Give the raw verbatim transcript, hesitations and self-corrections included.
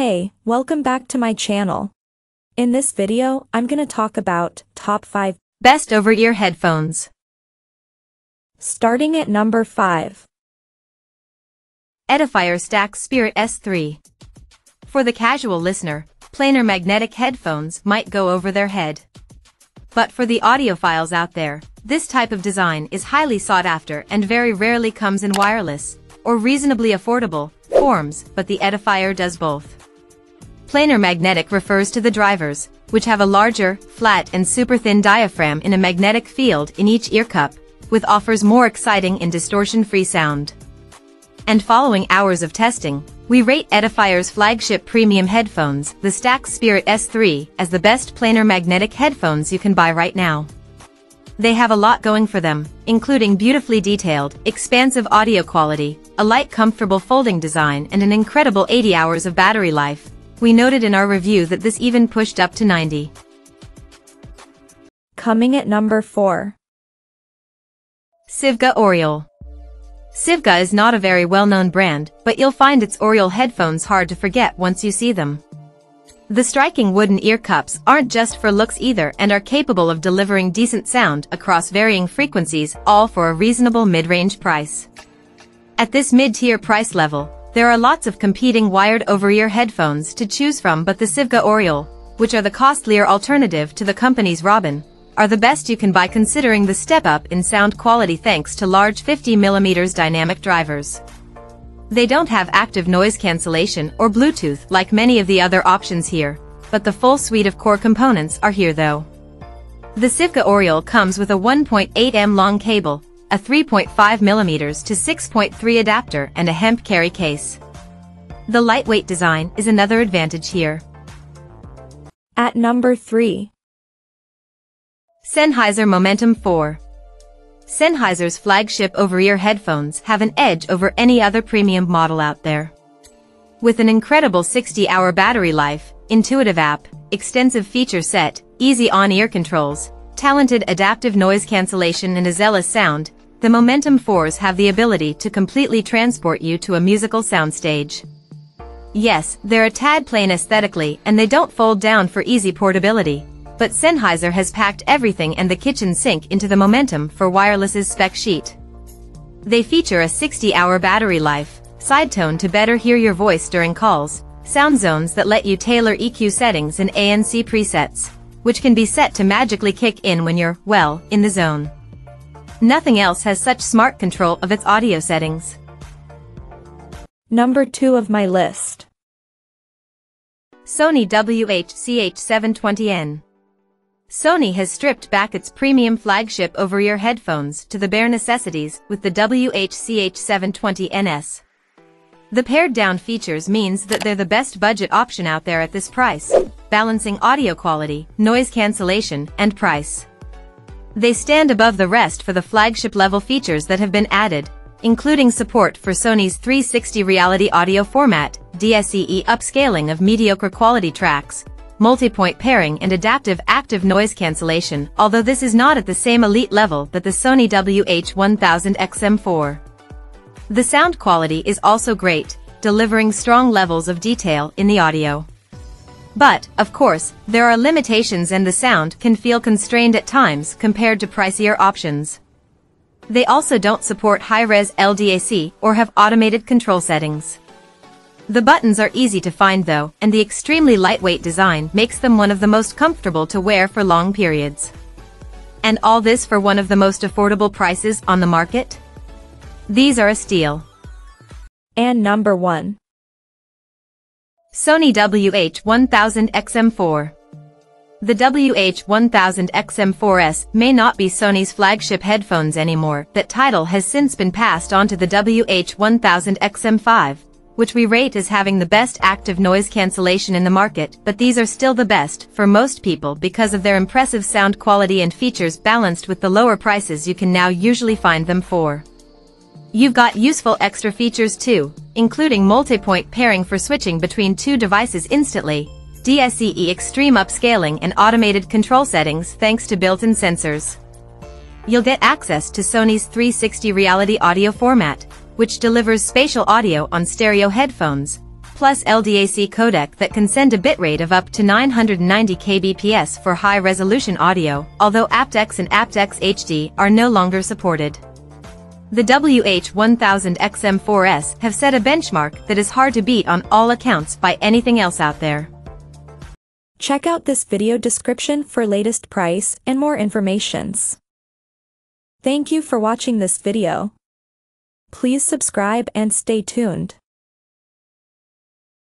Hey, welcome back to my channel. In this video, I'm gonna talk about top five best over-ear headphones. Starting at number five. Edifier Stax Spirit S three. For the casual listener, planar magnetic headphones might go over their head. But for the audiophiles out there, this type of design is highly sought after and very rarely comes in wireless, or reasonably affordable, forms, but the Edifier does both. Planar magnetic refers to the drivers, which have a larger, flat and super-thin diaphragm in a magnetic field in each ear cup, which offers more exciting and distortion-free sound. And following hours of testing, we rate Edifier's flagship premium headphones, the Stax Spirit S three, as the best planar magnetic headphones you can buy right now. They have a lot going for them, including beautifully detailed, expansive audio quality, a light comfortable folding design and an incredible eighty hours of battery life. We noted in our review that this even pushed up to ninety. Coming at number four. Sivga Oriole. Sivga is not a very well-known brand, but you'll find its Oriole headphones hard to forget once you see them. The striking wooden ear cups aren't just for looks either and are capable of delivering decent sound across varying frequencies, all for a reasonable mid-range price. At this mid-tier price level, there are lots of competing wired over-ear headphones to choose from, but the Sivga Oriole, which are the costlier alternative to the company's Robin, are the best you can buy considering the step-up in sound quality thanks to large fifty millimeter dynamic drivers. They don't have active noise cancellation or Bluetooth like many of the other options here, but the full suite of core components are here though. The Sivga Oriole comes with a one point eight meter long cable, a three point five millimeter to six point three adapter and a hemp carry case. The lightweight design is another advantage here. At number three. Sennheiser Momentum four. Sennheiser's flagship over-ear headphones have an edge over any other premium model out there. With an incredible sixty hour battery life, intuitive app, extensive feature set, easy on-ear controls, talented adaptive noise cancellation and a zealous sound, the Momentum fours have the ability to completely transport you to a musical soundstage. Yes, they're a tad plain aesthetically and they don't fold down for easy portability, but Sennheiser has packed everything and the kitchen sink into the Momentum four Wireless's spec sheet. They feature a sixty hour battery life, sidetone to better hear your voice during calls, sound zones that let you tailor E Q settings and A N C presets, which can be set to magically kick in when you're, well, in the zone. Nothing else has such smart control of its audio settings. Number two of my list. Sony W H C H seven twenty N. Sony has stripped back its premium flagship over-ear headphones to the bare necessities with the W H C H seven twenty N S. The pared-down features means that they're the best budget option out there at this price, balancing audio quality, noise cancellation, and price. They stand above the rest for the flagship-level features that have been added, including support for Sony's three sixty Reality Audio Format, D S E E upscaling of mediocre quality tracks, multi-point pairing and adaptive active noise cancellation, although this is not at the same elite level that the Sony W H one thousand X M four. The sound quality is also great, delivering strong levels of detail in the audio. But, of course, there are limitations and the sound can feel constrained at times compared to pricier options. They also don't support high-res L D A C or have automated control settings. The buttons are easy to find though, and the extremely lightweight design makes them one of the most comfortable to wear for long periods. And all this for one of the most affordable prices on the market? These are a steal. And number one. Sony W H one thousand X M four. The W H one thousand X M four S may not be Sony's flagship headphones anymore. That title has since been passed on to the W H one thousand X M five, which we rate as having the best active noise cancellation in the market, but these are still the best for most people because of their impressive sound quality and features balanced with the lower prices you can now usually find them for. You've got useful extra features too, including multi-point pairing for switching between two devices instantly, D S E E extreme upscaling and automated control settings thanks to built-in sensors. You'll get access to Sony's three sixty Reality Audio Format, which delivers spatial audio on stereo headphones, plus L D A C codec that can send a bitrate of up to nine hundred ninety kilobits per second for high-resolution audio, although aptX and aptX H D are no longer supported. The W H one thousand X M fours have set a benchmark that is hard to beat on all accounts by anything else out there. Check out this video description for latest price and more informations. Thank you for watching this video. Please subscribe and stay tuned.